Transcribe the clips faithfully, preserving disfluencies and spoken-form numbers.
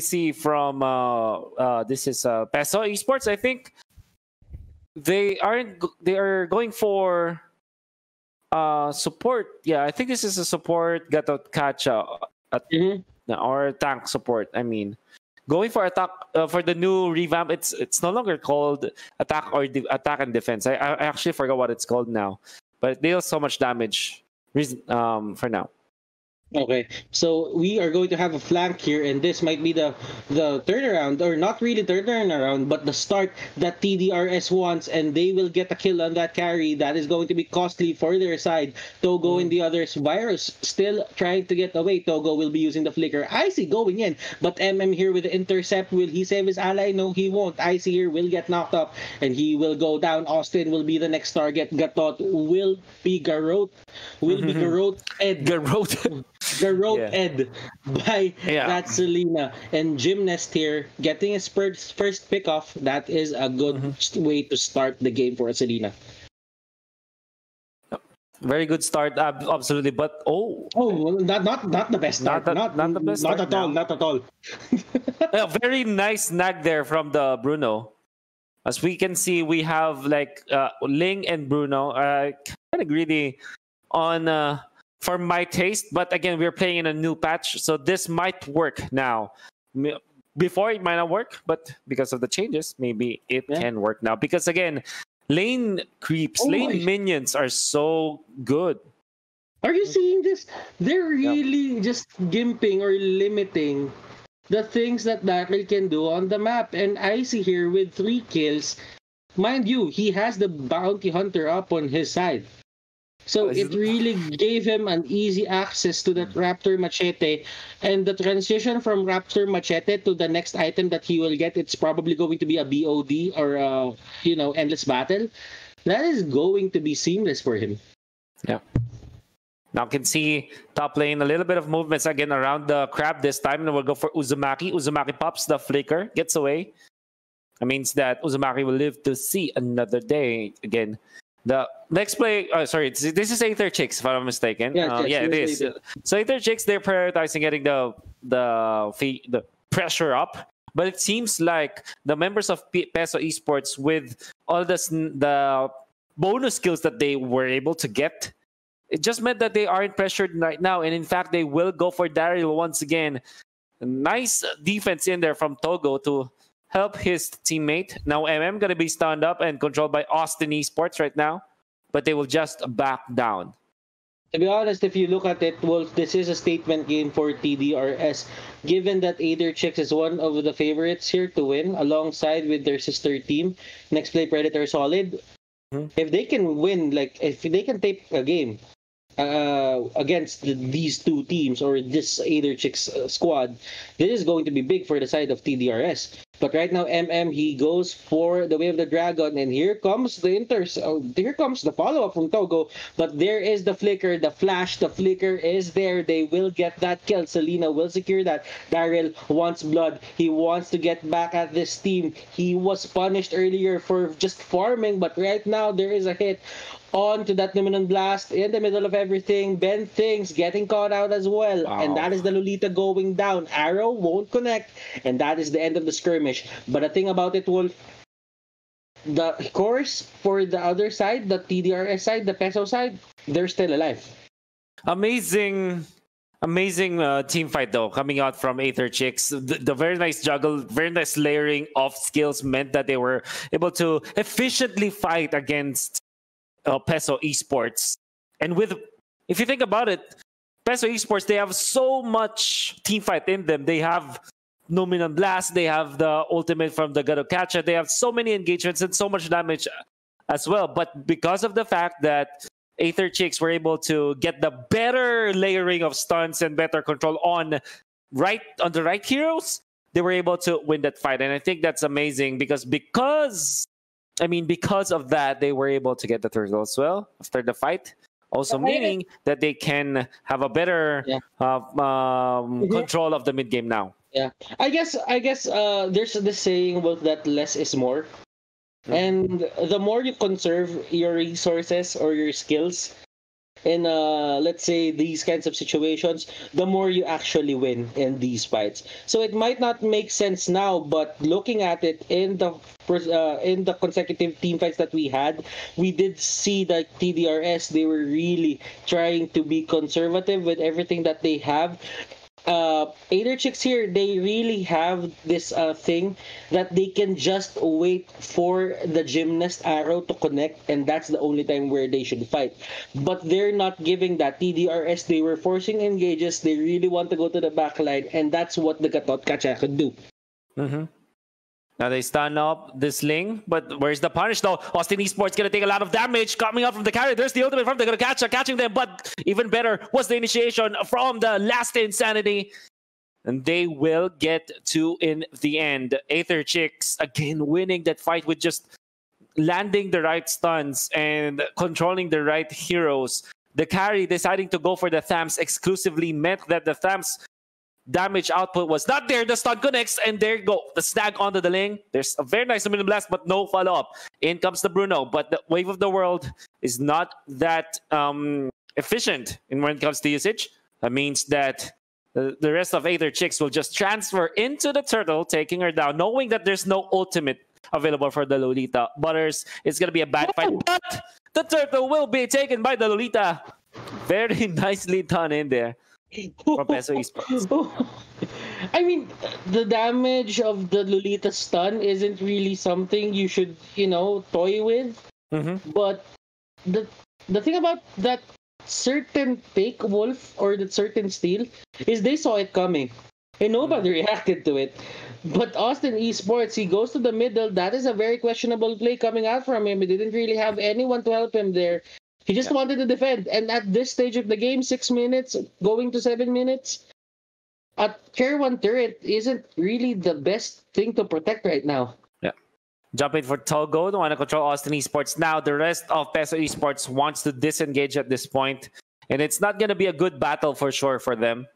see from uh, uh, this is uh, Peso Esports, I think they aren't they are going for uh, support. Yeah, I think this is a support Gatotkaca uh, mm-hmm. or tank support. I mean, going for attack uh, for the new revamp. It's it's no longer called attack or attack and defense. I I actually forgot what it's called now, but it deals so much damage. Um, for now. Okay, so we are going to have a flank here, and this might be the the turnaround, or not really turnaround, but the start that T D R S wants, and they will get a kill on that carry. That is going to be costly for their side. Togo mm. and the others. Virus still trying to get away. Togo will be using the flicker. Icy going in, but M M here with the intercept. Will he save his ally? No, he won't. Icy here will get knocked up, and he will go down. Austin will be the next target. Gatot will be garrote. Will be garrote. Ed. Garrote. The rope yeah. Ed by yeah. that Selena and Gymnast here getting his first first pickoff. That is a good mm-hmm. way to start the game for Selena. Very good start, absolutely. But oh, oh, not not not the best start. Not, not, not the best. Not at all. Not at all. A very nice nag there from the Bruno. As we can see, we have like uh, Ling and Bruno are kind of greedy on. Uh, For my taste, but again, we're playing in a new patch, so this might work now. Before, it might not work, but because of the changes, maybe it yeah. can work now. Because again, lane creeps, oh lane my. minions are so good. Are you seeing this? They're really yeah. just gimping or limiting the things that Daryl can do on the map. And Icy here with three kills. Mind you, he has the bounty hunter up on his side. So it really gave him an easy access to that Raptor Machete, and the transition from Raptor Machete to the next item that he will get, it's probably going to be a B O D or a, you know, endless battle. That is going to be seamless for him. Yeah. Now you can see top lane, a little bit of movements again around the crab this time, and we'll go for Uzumaki. Uzumaki pops the flicker, gets away. That means that Uzumaki will live to see another day again. The next play, oh, sorry, this is Aether Chix, if I'm not mistaken. Yeah, uh, yeah it is. Aether. So Aether Chix, they're prioritizing getting the the fee, the pressure up, but it seems like the members of P Peso Esports, with all this, the bonus skills that they were able to get, it just meant that they aren't pressured right now, and in fact, they will go for Daryl once again. Nice defense in there from Togo to help his teammate. Now M M going to be stunned up and controlled by Austin Esports right now, but they will just back down. To be honest, if you look at it, Wolf, this is a statement game for T D R S, given that Aether Chix is one of the favorites here to win, alongside with their sister team, Next Play Predator Solid. Mm-hmm. If they can win, like, if they can take a game Uh, against the, these two teams or this Aether Chix uh, squad, this is going to be big for the side of T D R S. But right now, M M, he goes for the Way of the Dragon, and here comes the inters. Oh, here comes the follow-up from Togo. But there is the flicker, the flash, the flicker is there. They will get that kill. Selena will secure that. Daryl wants blood. He wants to get back at this team. He was punished earlier for just farming, but right now there is a hit on to that Numen Blast in the middle of everything. Ben Things getting caught out as well. Wow. And that is the Lolita going down. Arrow won't connect. And that is the end of the skirmish. But the thing about it, Wolf, the course for the other side, the T D R S side, the Peso side, they're still alive. Amazing, amazing uh, team fight though, coming out from Aether Chix. The, the very nice juggle, very nice layering of skills meant that they were able to efficiently fight against Uh, Peso Esports. And with, if you think about it, Peso Esports, they have so much teamfight in them. They have Numen Blast, they have the ultimate from the Gatotkaca, they have so many engagements and so much damage as well. But because of the fact that Aether Chix were able to get the better layering of stunts and better control on right on the right heroes, they were able to win that fight. And I think that's amazing because because I mean, because of that, they were able to get the third goal as well after the fight. Also, meaning that they can have a better yeah. uh, um, mm-hmm. control of the mid game now. Yeah, I guess. I guess uh, there's the saying about that less is more, mm-hmm. and the more you conserve your resources or your skills, in uh, let's say these kinds of situations, the more you actually win in these fights. So it might not make sense now, but looking at it in the uh, in the consecutive team fights that we had, we did see that T D R S, they were really trying to be conservative with everything that they have. Uh, Aether Chix here, they really have this uh, thing that they can just wait for the gymnast arrow to connect, and that's the only time where they should fight. But they're not giving that. T D R S, they were forcing engages, they really want to go to the backline, and that's what the Gatotkaca could do. Mm-hmm. Now they stand up this Ling, but where's the punish though? Austin Esports gonna take a lot of damage coming up from the carry. There's the ultimate from the Gatotkaca catching them, but even better was the initiation from the last insanity. And they will get to in the end. Aether Chix again winning that fight with just landing the right stuns and controlling the right heroes. The carry deciding to go for the Thams exclusively meant that the Thams damage output was not there. The stun connects, and there you go. The snag onto the Ling. There's a very nice Numen Blast, but no follow-up. In comes the Bruno, but the Wave of the World is not that um, efficient in when it comes to usage. That means that uh, the rest of Aether Chix will just transfer into the Turtle, taking her down, knowing that there's no ultimate available for the Lolita. Butters, it's going to be a bad fight, but the Turtle will be taken by the Lolita. Very nicely done in there. From Peso Esports. I mean, the damage of the Lolita stun isn't really something you should, you know, toy with. Mm-hmm. But the the thing about that certain fake wolf or that certain steal is they saw it coming, and nobody mm-hmm. reacted to it. But Austin Esports, he goes to the middle. That is a very questionable play coming out from him. He didn't really have anyone to help him there. He just yeah. wanted to defend, and at this stage of the game, six minutes, going to seven minutes, a tier one turret isn't really the best thing to protect right now. Yeah. Jump in for Togo, don't want to control Austin Esports now. The rest of Peso Esports wants to disengage at this point, and it's not going to be a good battle for sure for them.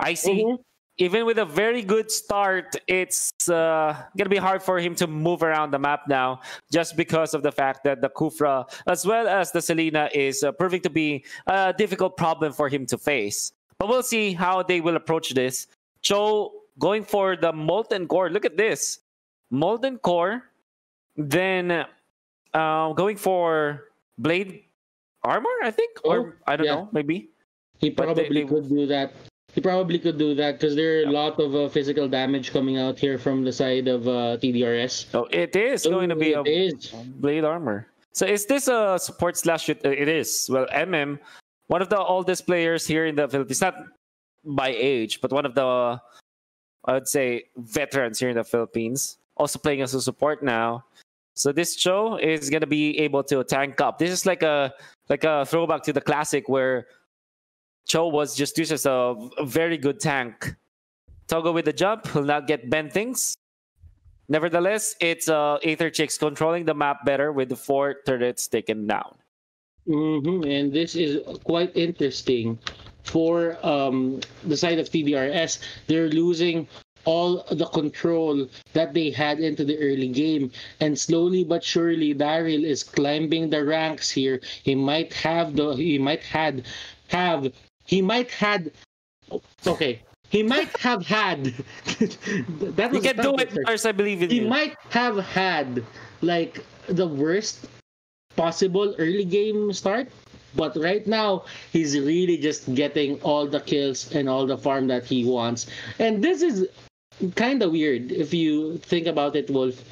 I see. Mm-hmm. Even with a very good start, it's uh, going to be hard for him to move around the map now, just because of the fact that the Khufra, as well as the Selena, is uh, proving to be a difficult problem for him to face. But we'll see how they will approach this. Cho going for the Molten Core. Look at this. Molten Core, then uh, going for Blade Armor, I think? Oh, or I don't yeah. know, maybe. He probably they, they... could do that. He probably could do that because there are a lot of uh, physical damage coming out here from the side of uh, T D R S. So it is so going to be a is. Blade Armor. So is this a support slash shoot? It is. Well, M M, one of the oldest players here in the Philippines, not by age, but one of the, I would say, veterans here in the Philippines, also playing as a support now. So this Cho is going to be able to tank up. This is like a like a throwback to the classic where Cho was just used as a very good tank. Togo with the jump will not get Ben things. Nevertheless, it's uh, Aether Chix controlling the map better with the four turrets taken down. Mm-hmm. And this is quite interesting for um, the side of T D R S. They're losing all the control that they had into the early game, and slowly but surely Daryl is climbing the ranks here. He might have the he might had have He might had, okay, he might have had, that was you can do it first, I believe in He you. might have had, like, the worst possible early game start, but right now, he's really just getting all the kills and all the farm that he wants. And this is kind of weird, if you think about it, Wolf.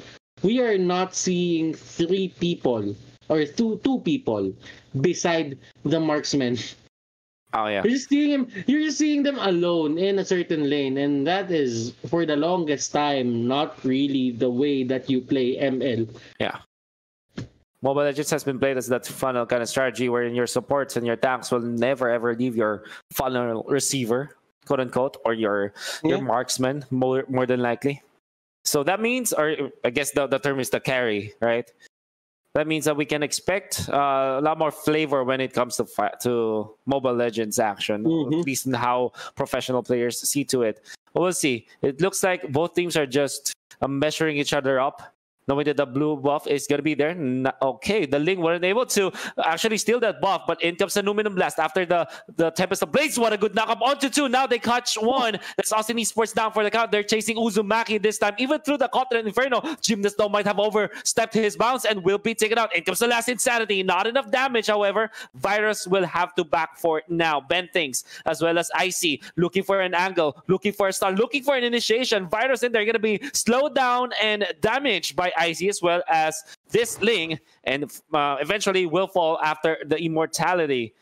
We are not seeing three people, or two two people, beside the marksman. Oh, yeah. You're just seeing him, you're just seeing them alone in a certain lane, and that is for the longest time not really the way that you play M L. Yeah. Mobile Legends has been played as that funnel kind of strategy wherein your supports and your tanks will never ever leave your funnel receiver, quote unquote, or your yeah. your marksman, more more than likely. So that means, or I guess the, the term is the carry, right? That means that we can expect uh, a lot more flavor when it comes to fi to Mobile Legends action, mm-hmm. at least in how professional players see to it. But we'll see. It looks like both teams are just uh, measuring each other up. knowing that the blue buff is going to be there. Okay, the Ling weren't able to actually steal that buff, but in comes the Numen Blast after the, the Tempest of Blades. What a good knockup onto two. Now they catch one. That's Austin Esports down for the count. They're chasing Uzumaki this time. Even through the Cothran Inferno, Gymnast though might have overstepped his bounds and will be taken out. In comes the last Insanity. Not enough damage, however. Virus will have to back for it now. Ben thinks, as well as Icy, looking for an angle, looking for a start, looking for an initiation. Virus in there going to be slowed down and damaged by Icy, as well as this Ling, and uh, eventually will fall after the Immortality.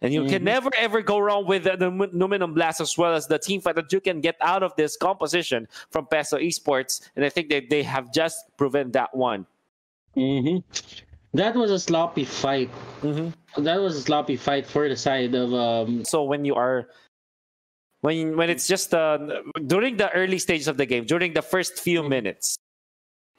And you mm-hmm. can never ever go wrong with the, the Numen Blast, as well as the team fight that you can get out of this composition from Peso Esports. And I think that they have just proven that one. Mm-hmm. That was a sloppy fight. Mm-hmm. That was a sloppy fight for the side of. Um... So when you are. When, when it's just uh, during the early stages of the game, during the first few mm-hmm. minutes,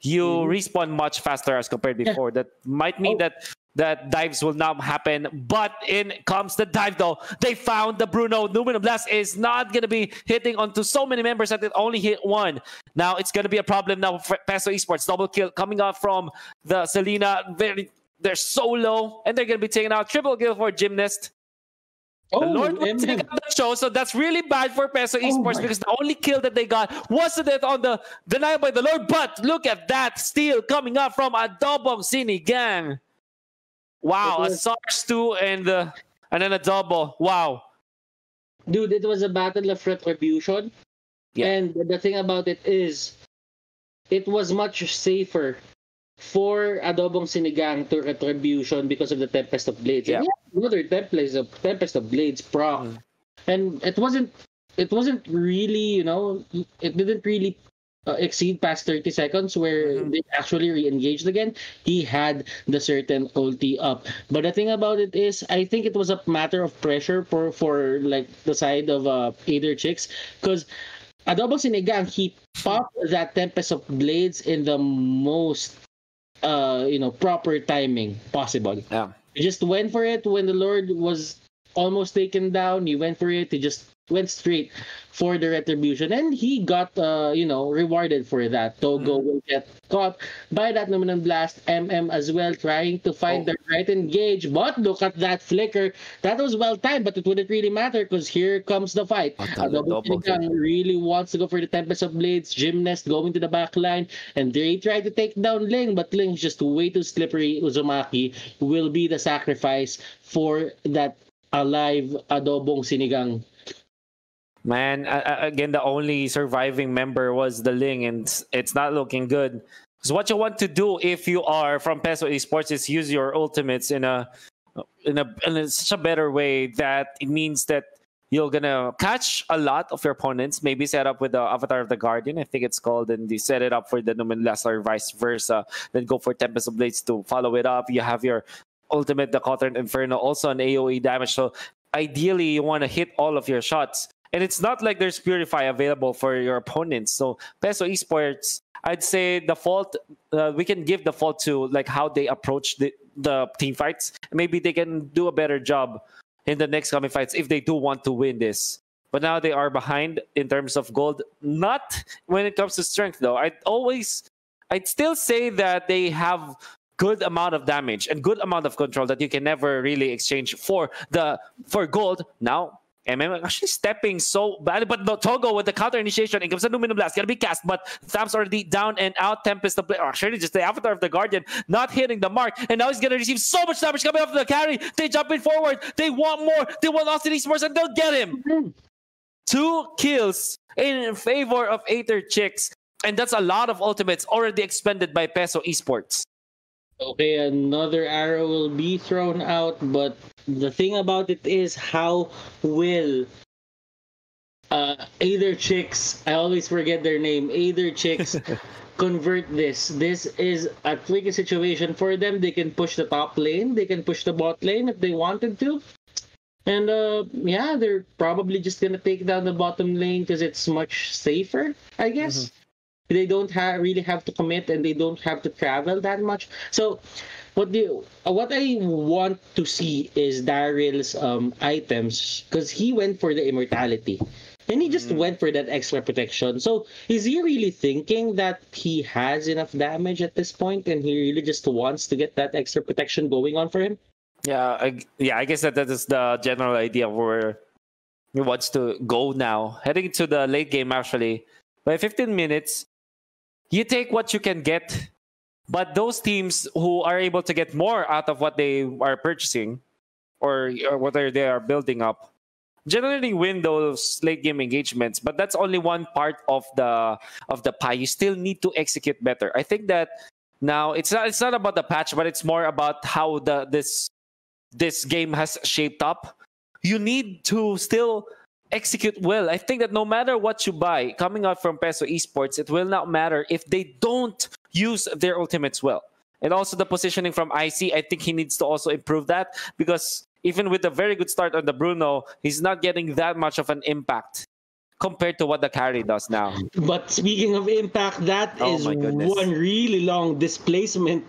you mm-hmm. respawn much faster as compared before. Yeah. That might mean oh. that that dives will not happen, but in comes the dive though. They found the Bruno. Numen Blast is not going to be hitting onto so many members that it only hit one. Now it's going to be a problem now for Peso Esports. Double kill coming out from the Selena. Very, they're so low, and they're going to be taken out. Triple kill for Gymnast. The oh, Lord will take out the Cho, so that's really bad for Peso Esports oh because the only kill that they got was it on the denial by the Lord. But look at that steal coming up from Adobong Sinigang. Wow, was... a SARS two and, uh, and then a double. Wow. Dude, it was a battle of retribution. Yeah. And the thing about it is, it was much safer for Adobong Sinigang to retribution because of the Tempest of Blades. Yeah. Another Tempest of Tempest of Blades proc, mm. and it wasn't it wasn't really, you know, it didn't really uh, exceed past thirty seconds where mm. they actually re-engaged again. He had the certain ulti up, but the thing about it is, I think it was a matter of pressure for for like the side of uh, Aether Chix, because Adobong Sinigang, he popped that Tempest of Blades in the most uh you know proper timing possible. Yeah. He just went for it when the Lord was almost taken down. He went for it. He just went straight for the retribution, and he got uh you know rewarded for that. Togo mm-hmm. will get caught by that Numen Blast. M M as well trying to find oh. the right engage, but look at that flicker. That was well timed, but it wouldn't really matter because here comes the fight. Adobong really wants to go for the Tempest of Blades. Gymnast going to the back line, and they try to take down Ling, but Ling's just way too slippery. Uzumaki will be the sacrifice for that alive Adobong Sinigang. Man, uh, again, the only surviving member was the Ling, and it's not looking good. Because what you want to do if you are from Peso Esports is use your ultimates in a in a in such a better way that it means that you're gonna catch a lot of your opponents. Maybe set up with the Avatar of the Guardian, I think it's called, and they set it up for the Numen Blast or vice versa. Then go for Tempest of Blades to follow it up. You have your ultimate, the Cothran Inferno, also an A O E damage. So ideally, you want to hit all of your shots. And it's not like there's Purify available for your opponents. So Peso Esports, I'd say the fault, uh, we can give the fault to like how they approach the, the team fights. Maybe they can do a better job in the next coming fights if they do want to win this. But now they are behind in terms of gold. Not when it comes to strength, though. I'd always, I'd still say that they have good amount of damage and good amount of control that you can never really exchange for the for gold now. M M actually stepping so bad, but the Togo with the counter initiation, it comes a Numen Blast, gonna be cast, but Tham's already down and out. Tempest, the play, or actually just the Avatar of the Guardian, not hitting the mark, and now he's gonna receive so much damage coming off the carry. They jump in forward, they want more, they want Austin Esports, and they'll get him. Mm-hmm. Two kills in favor of Aether Chix, and that's a lot of ultimates already expended by Peso Esports. Okay, another arrow will be thrown out, but the thing about it is, how will uh, Aether Chix, I always forget their name, Aether Chix, convert this? This is a tricky situation for them. They can push the top lane, they can push the bot lane if they wanted to. And uh, yeah, they're probably just going to take down the bottom lane because it's much safer, I guess. Mm-hmm. They don't ha really have to commit, and they don't have to travel that much. So, what the what I want to see is Daryl's um, items, because he went for the Immortality. And he just mm. went for that extra protection. So is he really thinking that he has enough damage at this point and he really just wants to get that extra protection going on for him? Yeah, I, yeah, I guess that, that is the general idea of where he wants to go now. Heading to the late game, actually, by fifteen minutes, you take what you can get. But those teams who are able to get more out of what they are purchasing or, or what are, they are building up, generally win those late game engagements. But that's only one part of the of the pie. You still need to execute better. I think that now it's not it's not about the patch, but it's more about how the this this game has shaped up. You need to still execute well. I think that no matter what you buy coming out from Peso Esports, it will not matter if they don't use their ultimates well. And also the positioning from Icy, I think he needs to also improve that, because even with a very good start on the Bruno, he's not getting that much of an impact compared to what the carry does now. But speaking of impact, that oh is one really long displacement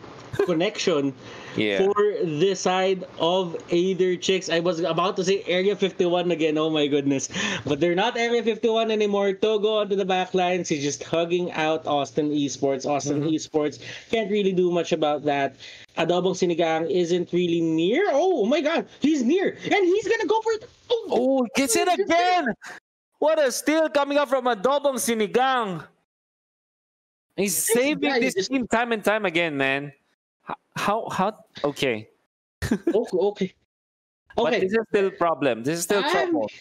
connection yeah. for the side of Aether Chix. I was about to say Area fifty-one again, oh my goodness. But they're not Area fifty-one anymore. Togo onto the back lines. He's just hugging out Austin Esports. Austin mm-hmm. Esports can't really do much about that. Adobong Sinigang isn't really near. Oh my god, he's near. And he's gonna go for it. Oh, oh gets it again. What a steal coming up from Adobong Sinigang. He's saving this team time and time again, man. How, how, okay. okay, okay. But okay. this is still a problem. This is still I'm, trouble.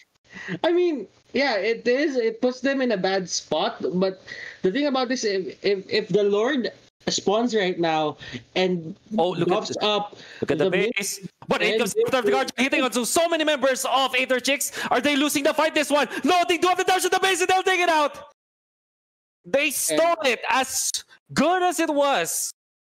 I mean, yeah, it is. It puts them in a bad spot. But the thing about this, if if, if the Lord spawns right now and oh, look at this. up. Look at the, the base. base. But it comes after the guard hitting on so many members of Aether Chix. Are they losing the fight this one? No, they do have the dash at the base and they'll take it out. They stole and, it as good as it was.